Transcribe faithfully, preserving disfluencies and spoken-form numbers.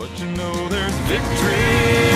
But you know there's victory.